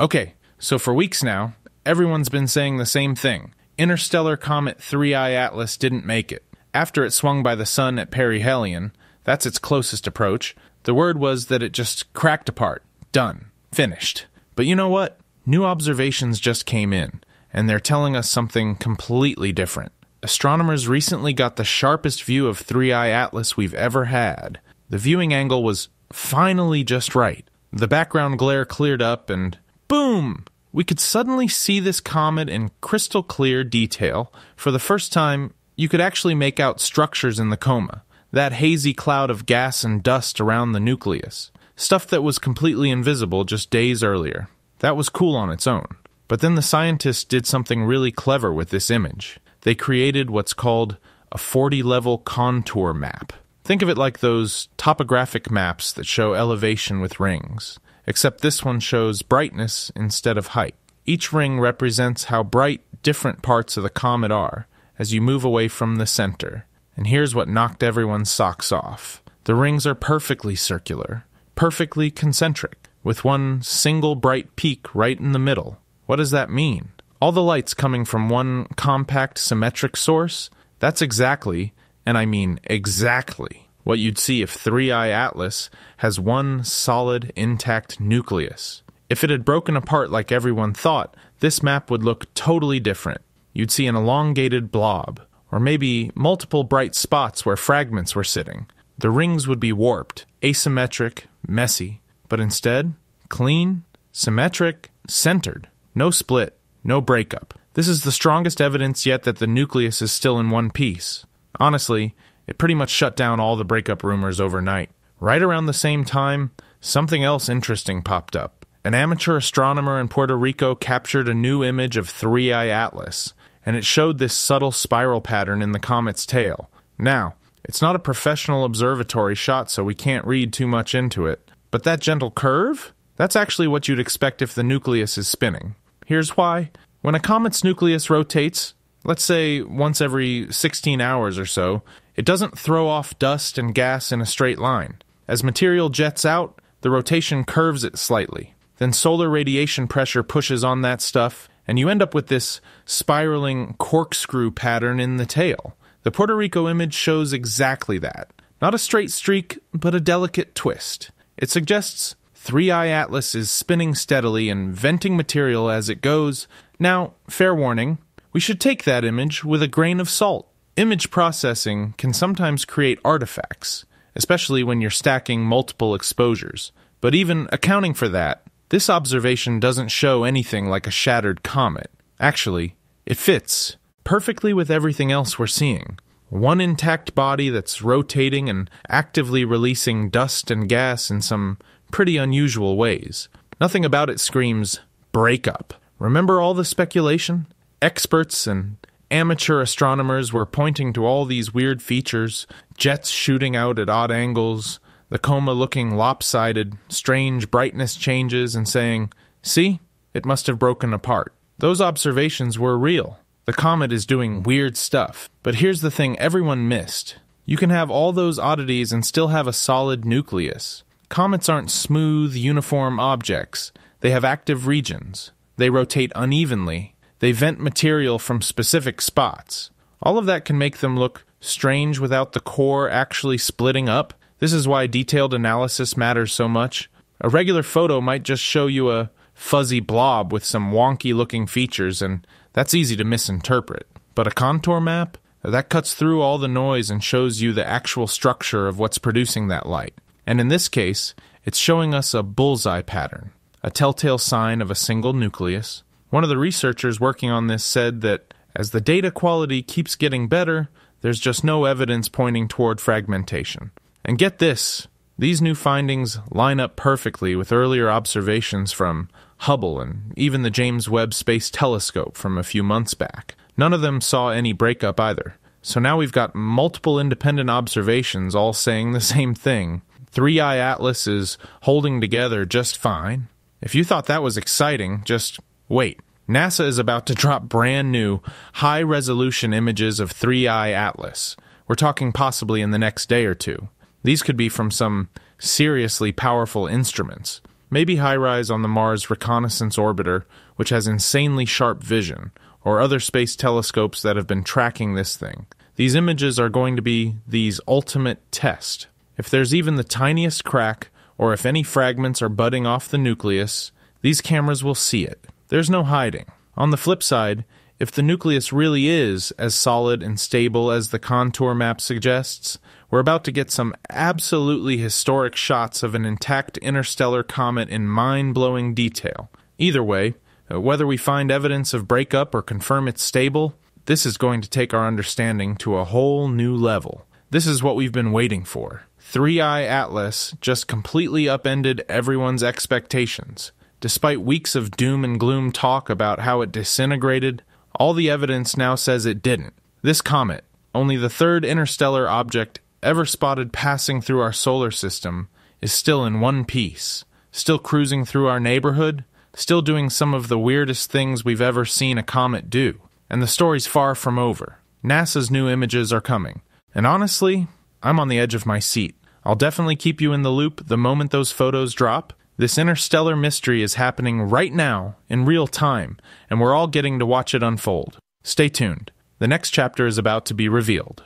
Okay, so for weeks now, everyone's been saying the same thing. Interstellar comet 3I/ATLAS didn't make it. After it swung by the sun at perihelion, that's its closest approach, the word was that it just cracked apart. Done. Finished. But you know what? New observations just came in, and they're telling us something completely different. Astronomers recently got the sharpest view of 3I/ATLAS we've ever had. The viewing angle was finally just right. The background glare cleared up and boom! We could suddenly see this comet in crystal clear detail. For the first time, you could actually make out structures in the coma, that hazy cloud of gas and dust around the nucleus, stuff that was completely invisible just days earlier. That was cool on its own. But then the scientists did something really clever with this image. They created what's called a 40-level contour map. Think of it like those topographic maps that show elevation with rings, except this one shows brightness instead of height. Each ring represents how bright different parts of the comet are as you move away from the center. And here's what knocked everyone's socks off. The rings are perfectly circular, perfectly concentric, with one single bright peak right in the middle. What does that mean? All the light's coming from one compact, symmetric source? That's exactly, and I mean exactly, what you'd see if 3I/ATLAS has one solid, intact nucleus. If it had broken apart like everyone thought, this map would look totally different. You'd see an elongated blob, or maybe multiple bright spots where fragments were sitting. The rings would be warped, asymmetric, messy, but instead, clean, symmetric, centered. No split, no breakup. This is the strongest evidence yet that the nucleus is still in one piece. Honestly, it pretty much shut down all the breakup rumors overnight. Right around the same time, something else interesting popped up. An amateur astronomer in Puerto Rico captured a new image of 3I/ATLAS, and it showed this subtle spiral pattern in the comet's tail. Now, it's not a professional observatory shot, so we can't read too much into it, but that gentle curve? That's actually what you'd expect if the nucleus is spinning. Here's why. When a comet's nucleus rotates, let's say once every 16 hours or so, it doesn't throw off dust and gas in a straight line. As material jets out, the rotation curves it slightly. Then solar radiation pressure pushes on that stuff, and you end up with this spiraling corkscrew pattern in the tail. The Puerto Rico image shows exactly that. Not a straight streak, but a delicate twist. It suggests 3I/ATLAS is spinning steadily and venting material as it goes. Now, fair warning, we should take that image with a grain of salt. Image processing can sometimes create artifacts, especially when you're stacking multiple exposures. But even accounting for that, this observation doesn't show anything like a shattered comet. Actually, it fits perfectly with everything else we're seeing. One intact body that's rotating and actively releasing dust and gas in some pretty unusual ways. Nothing about it screams breakup. Remember all the speculation? Experts and amateur astronomers were pointing to all these weird features, jets shooting out at odd angles, the coma looking lopsided, strange brightness changes, and saying, "See? It must have broken apart." Those observations were real. The comet is doing weird stuff. But here's the thing everyone missed. You can have all those oddities and still have a solid nucleus. Comets aren't smooth, uniform objects. They have active regions. They rotate unevenly. They vent material from specific spots. All of that can make them look strange without the core actually splitting up. This is why detailed analysis matters so much. A regular photo might just show you a fuzzy blob with some wonky-looking features, and that's easy to misinterpret. But a contour map? That cuts through all the noise and shows you the actual structure of what's producing that light. And in this case, it's showing us a bullseye pattern, a telltale sign of a single nucleus. One of the researchers working on this said that as the data quality keeps getting better, there's just no evidence pointing toward fragmentation. And get this, these new findings line up perfectly with earlier observations from Hubble and even the James Webb Space Telescope from a few months back. None of them saw any breakup either. So now we've got multiple independent observations all saying the same thing. 3I/ATLAS is holding together just fine. If you thought that was exciting, just wait. NASA is about to drop brand new, high-resolution images of 3I/ATLAS. We're talking possibly in the next day or two. These could be from some seriously powerful instruments. Maybe HiRISE on the Mars Reconnaissance Orbiter, which has insanely sharp vision, or other space telescopes that have been tracking this thing. These images are going to be the ultimate test. If there's even the tiniest crack, or if any fragments are budding off the nucleus, these cameras will see it. There's no hiding. On the flip side, if the nucleus really is as solid and stable as the contour map suggests, we're about to get some absolutely historic shots of an intact interstellar comet in mind-blowing detail. Either way, whether we find evidence of breakup or confirm it's stable, this is going to take our understanding to a whole new level. This is what we've been waiting for. 3I/ATLAS just completely upended everyone's expectations. Despite weeks of doom and gloom talk about how it disintegrated, all the evidence now says it didn't. This comet, only the third interstellar object ever spotted passing through our solar system, is still in one piece, still cruising through our neighborhood, still doing some of the weirdest things we've ever seen a comet do. And the story's far from over. NASA's new images are coming. And honestly, I'm on the edge of my seat. I'll definitely keep you in the loop the moment those photos drop. This interstellar mystery is happening right now, in real time, and we're all getting to watch it unfold. Stay tuned. The next chapter is about to be revealed.